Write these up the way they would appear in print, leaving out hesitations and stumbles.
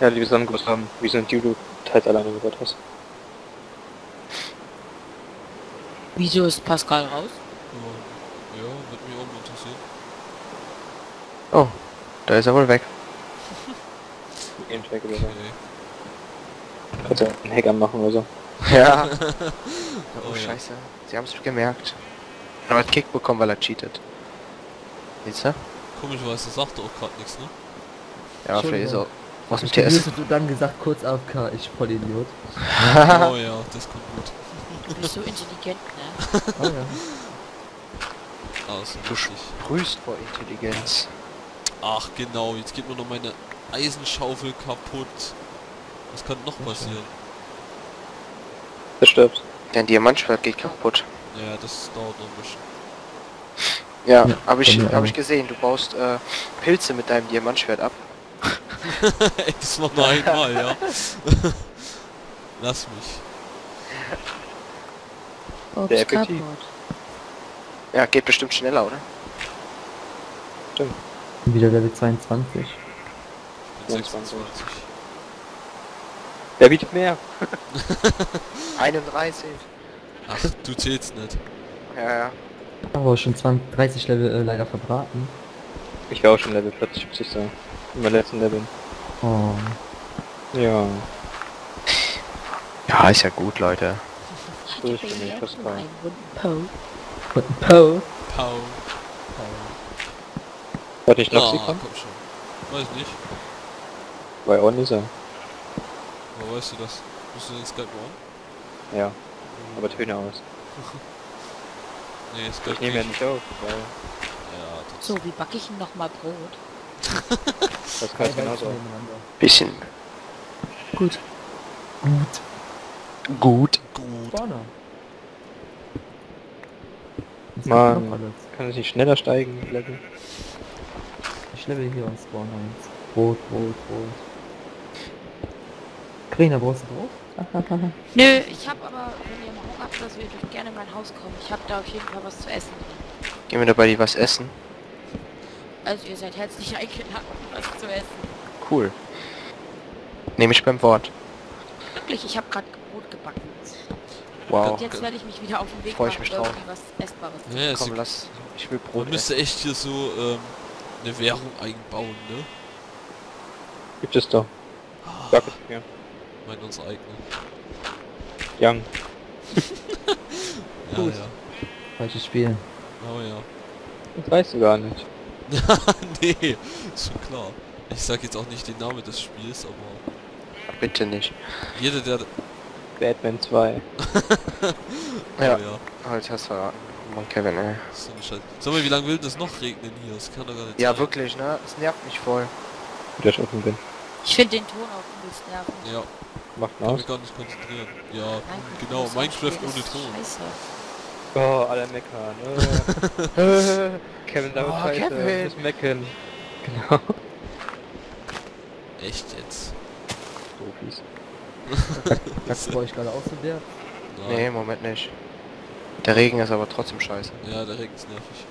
Ja, die wir zusammengebracht haben, wie so ein Dude halt alleine gebaut hast. Wieso ist Pascal raus? Ja, wird mich auch mal interessieren. Oh, da ist er wohl weg. Weg okay. Also einen Hacker machen oder so. Ja. Oh, scheiße. Sie haben es gemerkt. Er hat Kick bekommen, weil er cheatet. Siehst du? Komischerweise sagt er auch gerade nichts, ne? Ja, vielleicht ist er auch. Was mit TS? Du dann gesagt kurz AFK, ich voll Idiot. Oh ja, das kommt gut. Du bist so intelligent, ne? Oh ja. Also, du sprühst vor Intelligenz. Ach genau, jetzt geht mir noch meine Eisenschaufel kaputt. Was kann noch passieren? Das stirbt. Dein Diamantschwert geht kaputt. Ja, das dauert noch ein bisschen. Ja, ja, hab ich gesehen, du baust Pilze mit deinem Diamantschwert ab. Das war nur einmal, ja. Lass mich. Der effektiv. Ja, geht bestimmt schneller, oder? Stimmt. Wieder Level 22. 26. Der bietet mehr. 31. Ach, du zählst nicht. Ja, ja. Aber schon 30 Level leider verbraten. Ich war auch schon Level 40, muss ich sagen. In meinem letzten Level. Oh. Ja. Ja, ist ja gut, Leute. So ist schon nicht Pascal. Warte, ich glaube, sie kommt. Komm schon. Weiß nicht. Bei On ist er. Wo weißt du das? Bist du in Skype on? Ja. Aber Töne aus. Nee, Skype ich nehme ja nicht auf, weil... Ja, so, wie backe ich ihm nochmal Brot? Das kann ich genauso. Bisschen. Gut. Gut. Gut. Gut. Mann, kann ich nicht schneller steigen? Ich level hier am Spawn eins. Brot, Brot, Brot. Karina, brauchst du Brot? Nö, ich hab aber, wenn ihr mal Hunger habt, dass wir gerne in mein Haus kommen. Ich hab da auf jeden Fall was zu essen. Gehen wir dabei die was essen? Also ihr seid herzlich eingeladen, was zu essen. Cool. Nehme ich beim Wort. Wirklich, ich hab gerade Brot gebacken. Wow. Und jetzt werde ich mich wieder auf den Weg machen, was Essbares zu essen. Komm, lass. Ich will Brot. Man müsste echt hier so eine Währung einbauen, ne? Gibt es da. Sag es mir. Meint uns eigene. Young. Ja, gut. Ja. Falsches Spiel. Oh ja. Das weißt du gar nicht. Nee, ist schon klar. Ich sag jetzt auch nicht den Namen des Spiels, aber... Bitte nicht. Jeder der... Batman 2. Oh, ja. Halt, hast verraten. Mann, Kevin, ey. So ein Scheiß. Sag mal, wie lange will das noch regnen hier? Das kann doch gar nicht. Ja, sein. Wirklich, ne? Es nervt mich voll. Wie ich offen bin. Ich finde den Ton auch übelst nervig. Ja. Macht aus. Ich kann mich gar nicht konzentrieren. Ja, genau, Minecraft ohne Ton. Scheiße. Oh, alle meckern. Kevin, damit scheiße. Das meckern. Genau. Echt jetzt? Doofies. Das war ich gerade auch so der? Nee, Moment nicht. Der Regen ist aber trotzdem scheiße. Ja, der Regen ist nervig.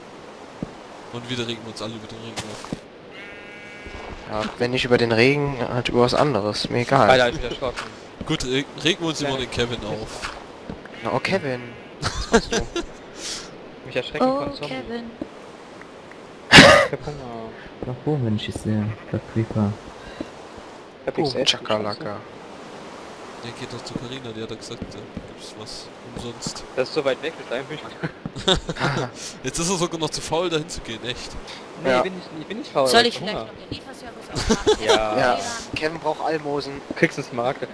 Und wieder regen wir uns alle über den Regen auf. Ja, wenn nicht über den Regen, halt über was anderes. Mir egal. Alter, ich bin erschrocken. Gut, regen wir uns immer den Kevin auf. Na, oh Kevin. Was machst du? Mich erschrecken oh, kannst du. Kevin. Nach oben, wenn ich es sehe. Der Creeper. Oh, Chakalaka. Der geht doch zu Karina, die hat doch gesagt, da gibt's was umsonst. Das ist so weit weg mit deinem Büchern. Jetzt ist er sogar noch zu faul, dahin zu gehen, echt. Nee, ja. ich bin nicht faul. Soll ich vielleicht noch den Lieferservice aufmachen? Ja. Ja. Kevin braucht Almosen. Du kriegst ins Markt.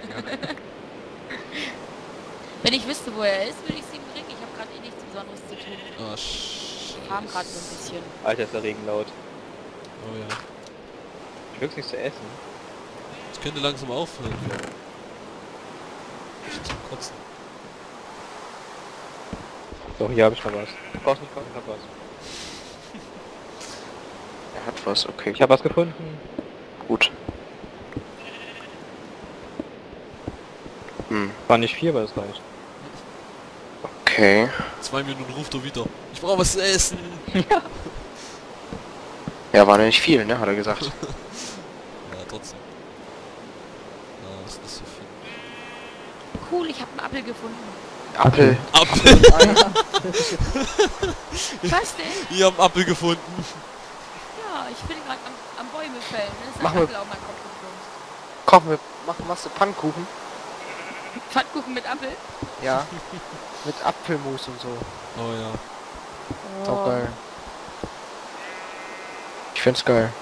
Wenn ich wüsste, wo er ist, würde ich es ihm bringen. Ich habe gerade eh nichts Besonderes zu tun. Oh, ich farm gerade so ein bisschen. Alter, ist der Regen laut. Oh ja. Ich will nichts zu essen. Ich könnte langsam aufhören. Doch, hier habe ich noch was. Du brauchst nicht gucken, ich hab was. Er hat was, okay. Ich habe was gefunden. Gut. Hm. War nicht viel, aber das reicht. Okay. 2 Minuten ruft er wieder. Ich brauche was zu essen. Ja. Ja, war nicht viel, ne, hat er gesagt. Ja, trotzdem. cool, ich habe einen Apfel gefunden. Apfel. Apfel. Was denn? Ich habe einen Apfel gefunden. Ja, ich bin gerade am Bäume fällen. Mach mal Kopf. Machst du Pfannkuchen? Pfannkuchen mit Apfel? Ja. Mit Apfelmus und so. Oh ja. Oh. Auch geil. Ich find's geil.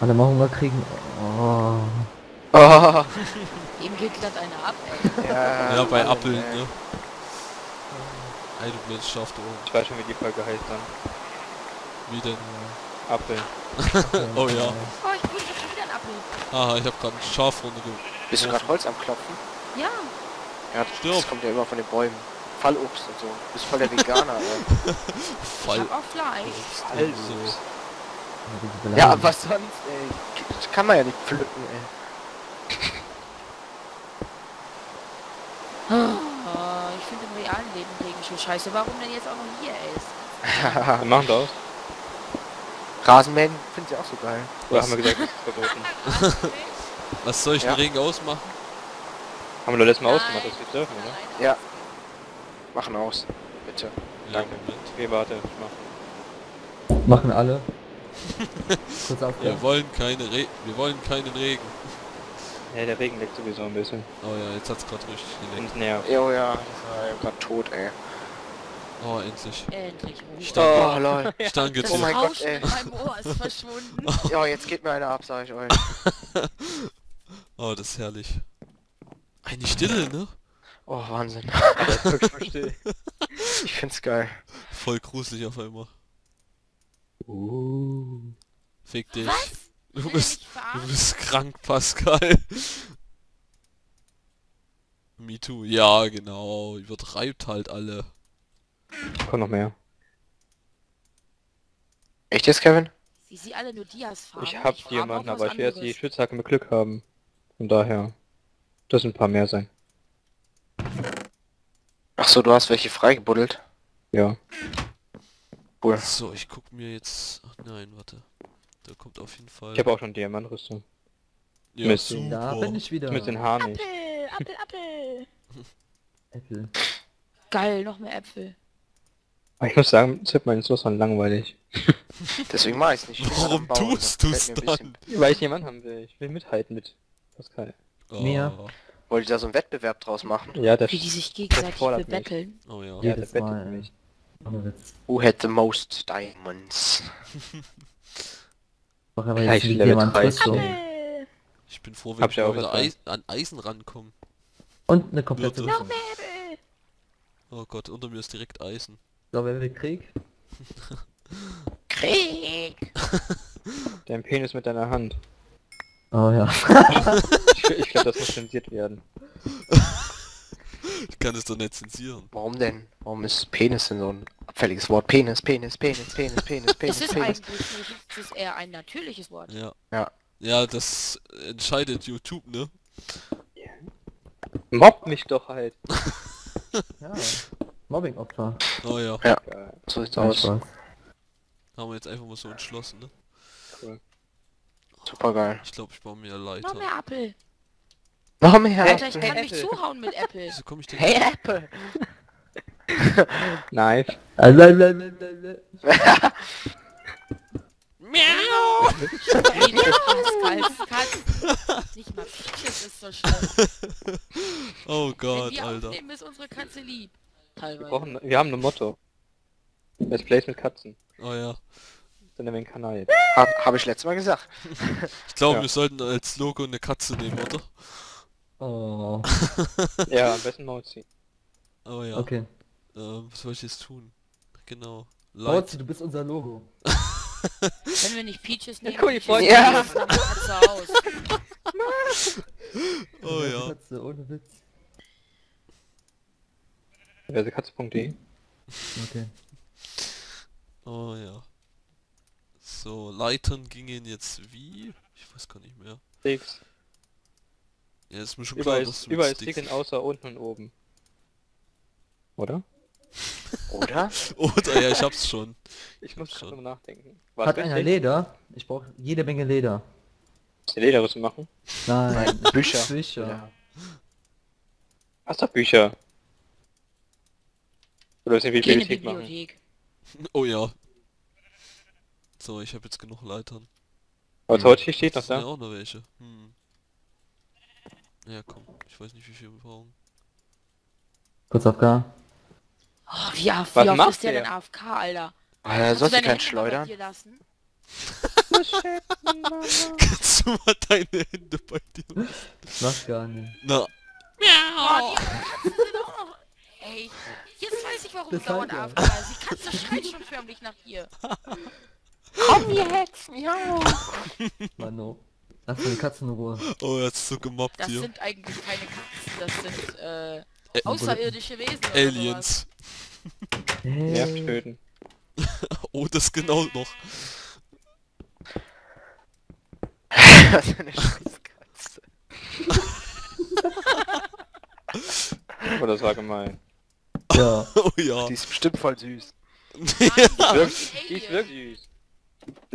Warte, machen wir kriegen. Oh. Oh. Eben geht glatt einer ab, ey. Ja, ja, bei Appeln, ne? Ey, du Mensch, schafft oben. Ich weiß schon, wie die Folge heißt dann. Wie denn? Appeln. Oh ja. Oh, ich bin schon wieder ein Appel. Aha, ich hab grad ein Schaf runtergeworfen. Bist du grad Holz am Klopfen? Ja. Ja, das kommt ja immer von den Bäumen. Fallobst und so. Du bist voll der Veganer, ey. Fallobst. Ich hab auch Fleisch. Fallobst. Ja, aber sonst, ey. Das kann man ja nicht pflücken, ey. Oh, ich finde im realen Leben Regen schon scheiße. Warum denn jetzt auch noch hier, ey? Wir machen das. Rasenmähen finden sie auch so geil. Oder haben wir gesagt, das ist verboten. Was soll ich den Regen ausmachen? Haben wir doch letztes Mal ausgemacht, dass wir dürfen, oder? Nein, ja. Machen aus. Bitte. Danke. Okay, warte. Ich mach. Machen alle. Wir wollen keinen Regen. Ja, der Regen liegt sowieso ein bisschen. Oh ja, jetzt hat's gerade richtig gelegt. Nervt. Oh ja, das war ja gerade tot, ey. Oh, endlich. Stange. Oh, lol. Stange. Oh mein Gott, ey. Mein Ohr ist verschwunden. Ja, jetzt geht mir einer ab, sag ich euch. Oh, das ist herrlich. Eine Stille, ne? Oh, Wahnsinn. Ich find's geil. Voll gruselig auf einmal. Oh. Fick dich. Was? Du bist krank, Pascal. Me too. Ja, genau. Übertreibt halt alle. Komm noch mehr. Echt jetzt, Kevin? Sie alle nur Dias-Farben. Ich hab jemanden, aber ich werde die Schützhacke mit Glück haben. Von daher. Das sind ein paar mehr sein. Ach so, du hast welche freigebuddelt? Ja. Cool. So, ich guck mir jetzt... Ach nein, warte. Da kommt auf jeden Fall... Ich habe auch schon Diamantrüstung. Ja, mit super. Da bin ich wieder. Mit den Haaren nicht. Apfel, Apfel, Apfel. Geil, noch mehr Äpfel. Aber ich muss sagen, Zip, mein ist dann langweilig. Deswegen mache ich es nicht. Warum tust du es dann? Weil ich jemanden haben will. Ich will mithalten mit Pascal. Oh. Mehr. Wollt ihr da so einen Wettbewerb draus machen? Ja, der... Wie die sich gegenseitig betteln. Oh ja. Ja, der bettelt mich. Who had the most diamonds? Jetzt ich bin froh, wenn ich mal wieder an Eisen rankomme. Und eine komplette Rüstung. Oh Gott, unter mir ist direkt Eisen. So, wenn wir Krieg. Krieg! Dein Penis mit deiner Hand. Oh ja. Ich glaube, das muss zensiert werden. Ich kann es doch nicht zensieren. Warum denn? Warum ist Penis denn so ein abfälliges Wort? Penis. Das ist eigentlich nicht. Das ist eher ein natürliches Wort. Ja. Ja. Ja, das entscheidet YouTube, ne? Yeah. Mobb mich doch halt. Ja. Mobbing-Opfer. Oh ja. Ja. So sieht's aus. Haben wir jetzt einfach mal so entschlossen, ne? Cool. Super geil. Ich glaube, ich baue mir Leiter. Noch mehr Apfel. Noch mehr Apple. Ich kann mich zuhauen mit Apple. Wieso komm ich denn? Hey Apple! Nein. Miau! Nicht mal Pitches ist so schlimm. Oh Gott, Alter. Wenn wir ist unsere Katze lieb. Wir haben ein Motto. Let's Plays mit Katzen. Oh ja. Dann den Kanal jetzt. Hab ich letztes Mal gesagt. Ich glaube, ja. Wir sollten als Logo eine Katze nehmen, oder? Oh. Ja, am besten Mauzi. Oh ja. Okay. Was soll ich jetzt tun? Genau. Mauzi, du bist unser Logo. Wenn wir nicht Peaches nehmen, cool, ja. Aus. Oh ja. Katze, ohne Witz. Katze.de. Okay. Oh ja. So, Leitern gingen jetzt wie? Ich weiß gar nicht mehr. Sticks. Ja, ist mir schon klar, dass du überall Sticks außer unten und oben. Oder? Oder? Oder, ja, ich hab's schon. Ich muss schon drüber nachdenken. War's hat einer Leder? Ich brauche jede Menge Leder. Lederrüstung machen? Nein. Bücher. Ja. Hast du Bücher? Oder ist eine Bibliothek machen? Oh ja. So, ich habe jetzt genug Leitern. Was heute steht noch da? Ja, auch noch welche. Hm. Ja, komm. Ich weiß nicht, wie viel wir brauchen. Kurz AFK. Oh, wie oft ist der denn AFK, Alter? Alter, sollst du keinen schleudern? Kannst du mal deine Hände bei dir lassen? Das macht gar nicht. Na. Miau! Ey, jetzt weiß ich, warum dauernd AFK ist. Ich kann's, das schreit schon förmlich nach ihr. Komm jetzt, miau! Mano, lass mir die Katzen in Ruhe. Oh, er hat's so gemobbt hier. Das sind eigentlich keine Katzen, das sind, außerirdische Wesen. Aliens. Nervt töten. Oh, das genau noch. Das ist eine Scheißkatze. Oh, das war gemein. Ja. Oh ja. Die ist bestimmt voll süß. Die ist wirklich süß.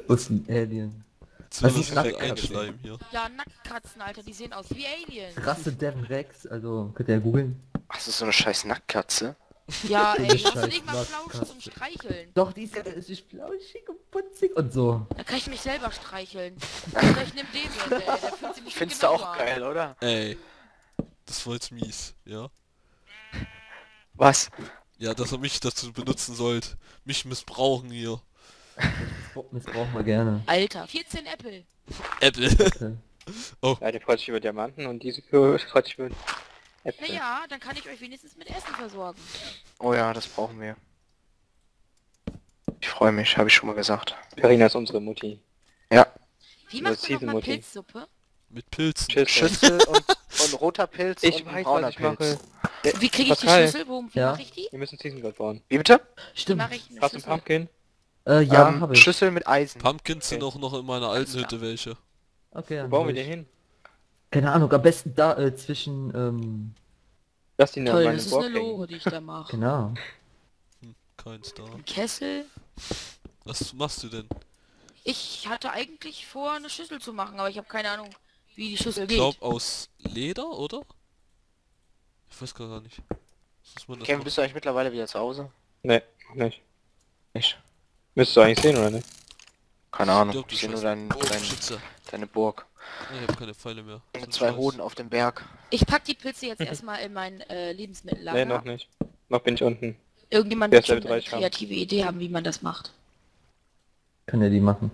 Das ist ein Alien. Das ist Nacktkatzen hier. Ja, Nacktkatzen, Alter, die sehen aus wie Aliens. Krasse Devon Rex, also könnt ihr ja googeln. Ach, das ist so eine scheiß Nacktkatze. Ja, ey, hast du nicht mal flauschig zum Streicheln? Doch, die ist ja flauschig und putzig und so. Da kann ich mich selber streicheln. Oder ich nehm den jetzt, ey. Der fühlt sich nicht findest du auch geil, oder? Ey. Das war jetzt mies, ja? Was? Ja, dass er mich dazu benutzen sollt. Mich missbrauchen hier. Missbrauchen wir gerne. Alter, 14 Äpfel. Äpfel. Oh. Ja, der freut sich über Diamanten und diese freut sich über... Äpfel. Na ja, dann kann ich euch wenigstens mit Essen versorgen. Oh ja, das brauchen wir. Ich freue mich, habe ich schon mal gesagt. Karina ist unsere Mutti. Ja. Wie machst du nochmal Pilzsuppe? Mit Pilzen. Schüssel und roter Pilz und brauner Pilz. Wie kriege ich die Schüssel? Wie mache ich die? Wir müssen Season Gold bauen. Wie bitte? Stimmt. Hast du einen Pumpkin? Ja, habe ich. Schüssel mit Eisen. Pumpkins sind auch noch in meiner alten Hütte welche. Okay, dann wo bauen wir den hin? Keine Ahnung, am besten da zwischen lass die toll, das ist Board eine Lore, die ich da mache. Genau. Hm, kein Star. Ein Kessel. Was machst du denn? Ich hatte eigentlich vor, eine Schüssel zu machen, aber ich habe keine Ahnung, wie die Schüssel geht. Ich glaube aus Leder, oder? Ich weiß gar nicht. Kevin, bist du eigentlich mittlerweile wieder zu Hause? Nee, nicht. Nicht? Müsstest du eigentlich sehen, oder nicht? Keine Ahnung, ich, ich sehe nur deine Burg. Ich habe keine Pfeile mehr. Mit zwei Hoden auf dem Berg. Ich pack die Pilze jetzt erstmal in mein Lebensmittellager. Nee, noch nicht. Noch bin ich unten. Irgendjemand wird schon eine kreative Idee haben, wie man das macht. Kann ja die machen.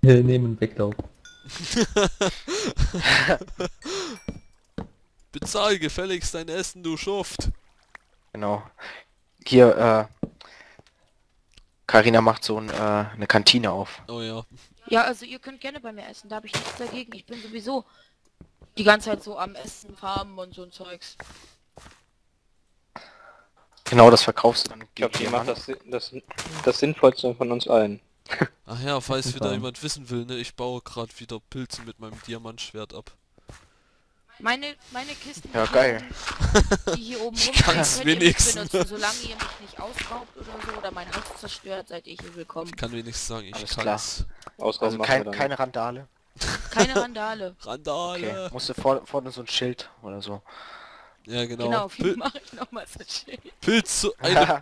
Nehmen und weglaufen. Bezahl gefälligst dein Essen, du Schuft. Genau. Hier, Karina macht so eine Kantine auf. Oh ja. Ja, also ihr könnt gerne bei mir essen, da habe ich nichts dagegen. Ich bin sowieso die ganze Zeit so am Essen, Farmen und so ein Zeugs. Genau, das verkaufst du dann. Ich glaube, ihr macht das Sinnvollste von uns allen. Ach ja, falls wieder jemand wissen will, ne, ich baue gerade wieder Pilze mit meinem Diamantschwert ab. Meine Kisten, ja, geil. Die hier oben rum, könnt ihr nicht benutzen, solange ihr mich nicht ausraubt oder so, oder mein Haus zerstört, seid ihr hier willkommen. Ich kann wenigstens sagen, ich kann's. Also keine Randale. Keine Randale. Randale. Okay. Musst du vorne so ein Schild oder so. Ja, genau. Genau, viel mache ich nochmal so ein Schild.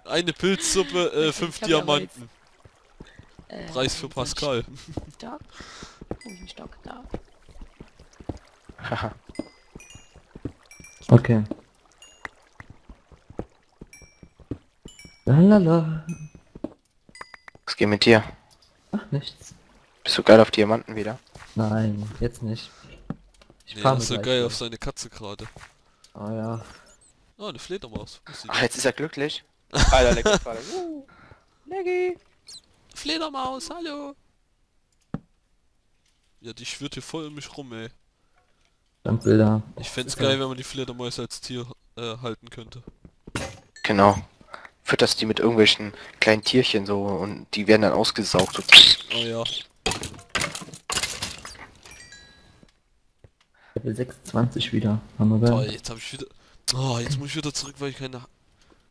Eine Pilzsuppe, 5 Diamanten. Preis für Pascal. Stock? Ein Stock da. Haha. Okay. Lalala. Was geht mit dir? Ach, nichts. Bist du geil auf Diamanten wieder? Nein, jetzt nicht. Ich bin so geil auf seine Katze gerade. Ah ja. Oh, eine Fledermaus. Ach, jetzt ist er glücklich. Alter, Leggy. Leggy. Fledermaus, hallo. Ja, die schwirrt hier voll um mich rum, ey. Bilder. Ich fänd's geil, wenn man die Fledermäuse als Tier halten könnte. Genau. Fütterst die mit irgendwelchen kleinen Tierchen so und die werden dann ausgesaugt. Oh ja. Level 26 wieder. Haben wir toll, jetzt hab ich wieder... Oh, jetzt muss ich wieder zurück, weil ich keine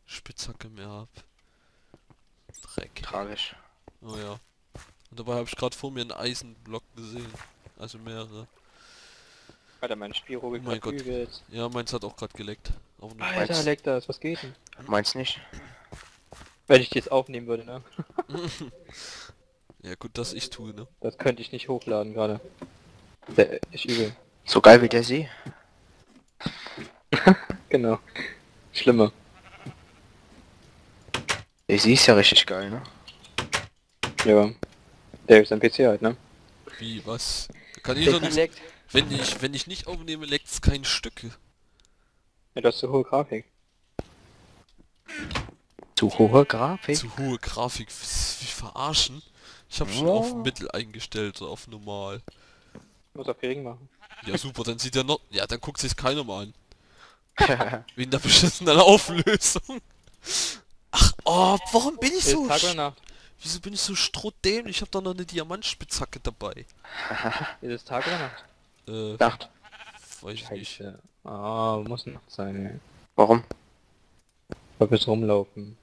Spitzhacke mehr hab. Dreck. Tragisch. Oh ja. Und dabei habe ich gerade vor mir einen Eisenblock gesehen. Also mehrere. Alter, mein Spiro geklügelt. Ja, meins hat auch gerade geleckt. Oh, Alter, leck das, was geht denn? Meinst nicht? Wenn ich die jetzt aufnehmen würde, ne? Ja gut, dass ich tue, ne? Das könnte ich nicht hochladen gerade. Ich übel. So geil wie der See. Genau. Schlimmer. Der See ist ja richtig geil, ne? Ja. Der ist ein PC halt, ne? Wie, was? Kann ich doch nicht... Wenn ich nicht aufnehme, leckt's kein Stück. Ja, du hast zu hohe Grafik. Zu hohe Grafik? Zu hohe Grafik, wie verarschen? Ich habe schon auf Mittel eingestellt, so auf normal. Muss auf gering machen. Ja super, dann sieht er noch... Ja, dann guckt sich keiner mal an. Wegen der beschissenen Auflösung. Ach, oh, warum bin ich so... Wieso bin ich so strohdämlich? Ich hab doch noch eine Diamantspitzhacke dabei. Ist es Tag oder Nacht? Nacht. Weiß ich nicht. Ah, muss Nacht sein, ey. Warum? Weil wir rumlaufen.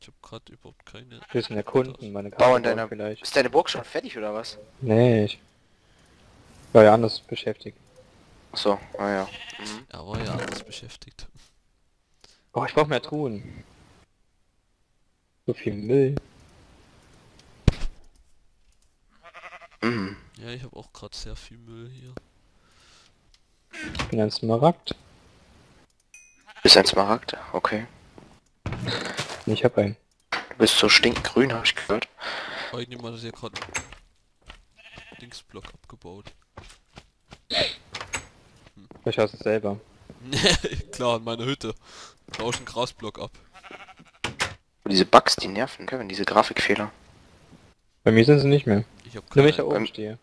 Ich hab grad überhaupt keine... Wir müssen erkunden, meine Karte. Ist deine Burg schon fertig oder was? Nee, ich... war ja anders beschäftigt. Achso, ah ja. Mhm. Ja, war ja anders beschäftigt. Oh, ich brauch mehr Truhen. So viel Müll. Ja, ich habe auch gerade sehr viel Müll hier. Ich bin ein Smaragd. Bist ein Smaragd? Okay. Ich hab einen. Du bist so stinkgrün, habe ich gehört. Irgendjemand hat hier gerade einen Dingsblock abgebaut. Ich hasse es selber. Klar, in meiner Hütte. Ich baue einen Grasblock ab. Diese Bugs, die nerven, Kevin, diese Grafikfehler. Bei mir sind sie nicht mehr. Ich hab keine. Wenn ich da oben stehe.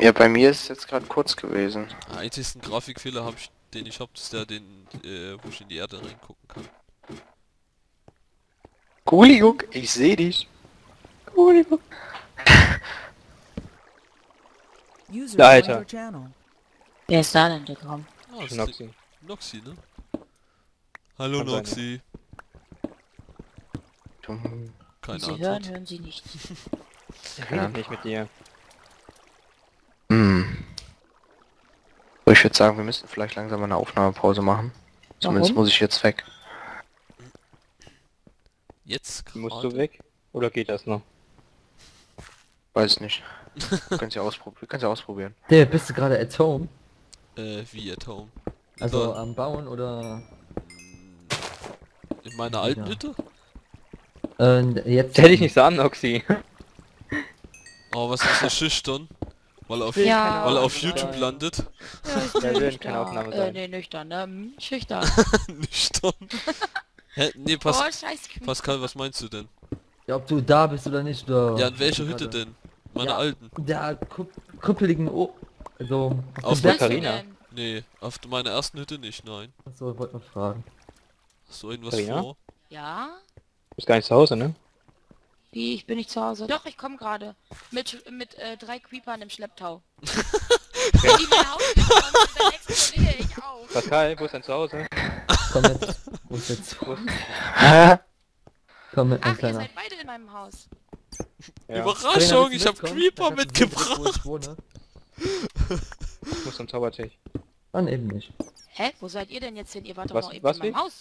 Ja, bei mir ist es jetzt gerade kurz gewesen. Den einzigsten Grafikfehler, den ich hab, ist der, wo ich in die Erde reingucken kann. Kuliuk, ich seh dich. Kuliuk. Alter. Wer ist da denn gekommen? Oh, das ist Noxy. Noxy, ne? Hallo Noxy. Keine Antwort. Sie hören sie nicht. Ja. Nicht mit dir. Hm. So, ich würde sagen, wir müssen vielleicht langsam eine Aufnahmepause machen. Zumindest muss ich jetzt weg. Jetzt grad. Musst du weg? Oder geht das noch? Weiß nicht. Kannst ja ausprobieren. Der, bist du gerade at home? Wie at home? Also oder am Bauen oder? In meiner alten Hütte? Jetzt hätte ich nicht so an, Oxy. Oh, was ist so schüchtern? Weil er auf YouTube landet. Ja, da würden keine Aufnahme sein. Nee, nüchtern, ne? Schüchtern. Nüchtern. Hä? Nee, Pascal, was meinst du denn? Ja, ob du da bist oder nicht, oder? Ja, in welcher Hütte denn? Meine alten. Der kuppeligen also... Auf der Karina? Nee, auf meiner ersten Hütte nicht, nein. Achso, ich wollte mal fragen. Hast du irgendwas vor? Ja? Du bist gar nicht zu Hause, ne? Wie, ich bin nicht zu Hause. Doch, ich komme gerade. Mit 3 Creepern im Schlepptau. Okay. Die mein Haus gekommen und dann explodiere ich auf. Pascal, wo ist dein Zuhause? Komm mit. Wo ist jetzt? Komm mit, mein Kleiner. Ihr seid beide in meinem Haus. Ja. Überraschung, ich habe Creeper mitgebracht. Ich muss zum Zaubertisch. Dann eben nicht. Hä? Wo seid ihr denn jetzt hin? Ihr wart doch noch eben in meinem Haus.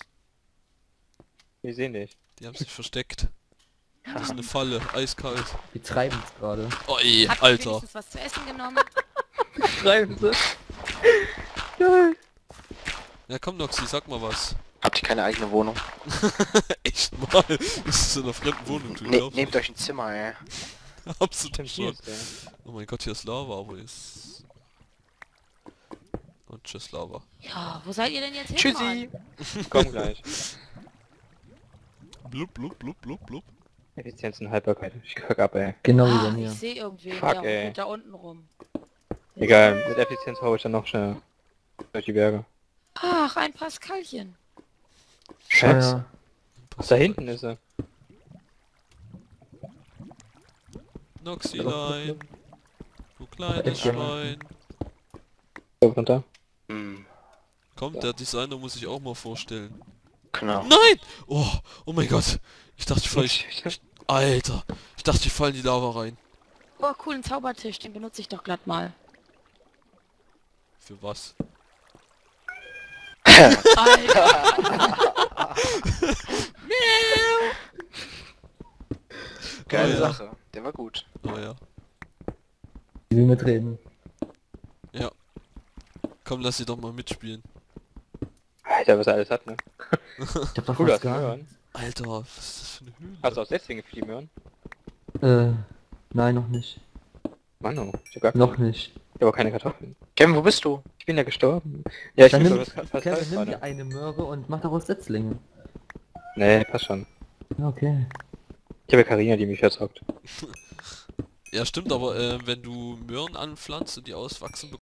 Wir sehen dich. Die haben sich versteckt. Das ist eine Falle, eiskalt. Die treiben es gerade. Oi, Alter. Habt ihr wenigstens was zu essen genommen? Treiben sie. Geil. Ja komm Noxy, sag mal was. Habt ihr keine eigene Wohnung? Echt mal? Ist in einer fremden Wohnung, du glaubst. Nehmt euch ein Zimmer, ey. Absolut schon. Oh mein Gott, hier ist Lava, aber jetzt... Und tschüss Lava. Ja, wo seid ihr denn jetzt hin? Tschüssi! Komm gleich. Blub, blub, blub, blub, blub. Effizienz und Haltbarkeit. Ich kack ab, ey. Genau wie bei mir. Ich seh irgendwie da unten rum. Egal, mit Effizienz hau ich dann noch schnell durch die Berge. Ach, ein Pascalchen. Schatz. Ja. Da hinten ist er. Noxylein. Du kleines Schwein. So, runter. Hm. Komm, der Designer muss ich auch mal vorstellen. Genau. Nein! Oh, oh mein Gott. Ich dachte, Alter! Ich dachte, die fallen in die Lava rein. Oh, cool, ein Zaubertisch, den benutze ich doch glatt mal. Für was? Geile Sache, der war gut. Oh ja. Ich will mitreden. Ja. Komm, lass sie doch mal mitspielen. Alter, was er alles hat, ne? Ich hab doch cool, Alter, was ist das für eine Höhle? Hast du auch deswegen Fliehmöhren? Nein, noch nicht. Mann, oh, ich hab gar noch nicht. Ich hab auch keine Kartoffeln. Kevin, wo bist du? Ich bin ja gestorben. Ja, ich bin so. Kevin, nimm dir eine Möhre und mach daraus Setzlinge. Nee, passt schon. Okay. Ich habe ja Karina, die mich verzockt. Ja, stimmt, aber wenn du Möhren anpflanzt und die auswachsen,